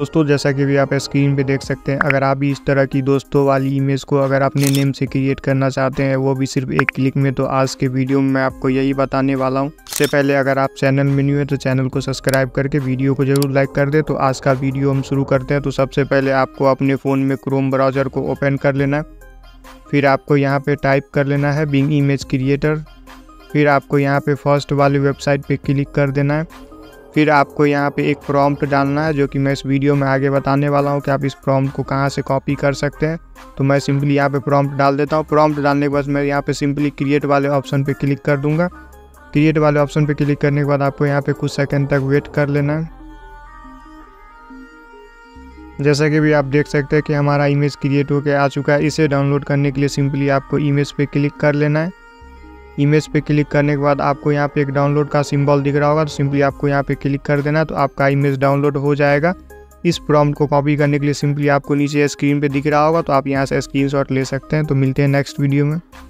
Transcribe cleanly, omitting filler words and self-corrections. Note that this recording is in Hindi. दोस्तों जैसा कि भी आप स्क्रीन पे देख सकते हैं, अगर आप भी इस तरह की दोस्तों वाली इमेज को अगर अपने नेम से क्रिएट करना चाहते हैं, वो भी सिर्फ एक क्लिक में, तो आज के वीडियो में मैं आपको यही बताने वाला हूं। इससे पहले अगर आप चैनल में न्यू है तो चैनल को सब्सक्राइब करके वीडियो को जरूर लाइक कर दे। तो आज का वीडियो हम शुरू करते हैं। तो सबसे पहले आपको अपने फ़ोन में क्रोम ब्राउज़र को ओपन कर लेना, फिर आपको यहाँ पर टाइप कर लेना है बिंग इमेज क्रिएटर। फिर आपको यहाँ पर फर्स्ट वाली वेबसाइट पर क्लिक कर देना है। फिर आपको यहाँ पे एक प्रॉम्प्ट डालना है, जो कि मैं इस वीडियो में आगे बताने वाला हूँ कि आप इस प्रॉम्प्ट को कहाँ से कॉपी कर सकते हैं। तो मैं सिंपली यहाँ पे प्रॉम्प्ट डाल देता हूँ। प्रॉम्प्ट डालने के बाद मैं यहाँ पे सिंपली क्रिएट वाले ऑप्शन पे क्लिक कर दूँगा। क्रिएट वाले ऑप्शन पे क्लिक करने के बाद आपको यहाँ पर कुछ सेकेंड तक वेट कर लेना है। जैसा कि भी आप देख सकते हैं कि हमारा इमेज क्रिएट होकर आ चुका है। इसे डाउनलोड करने के लिए सिंपली आपको इमेज पर क्लिक कर लेना है। इमेज पे क्लिक करने के बाद आपको यहाँ पे एक डाउनलोड का सिंबल दिख रहा होगा, तो सिंपली आपको यहाँ पे क्लिक कर देना, तो आपका इमेज डाउनलोड हो जाएगा। इस प्रॉम्प्ट को कॉपी करने के लिए सिंपली आपको नीचे स्क्रीन पे दिख रहा होगा, तो आप यहाँ से स्क्रीनशॉट ले सकते हैं। तो मिलते हैं नेक्स्ट वीडियो में।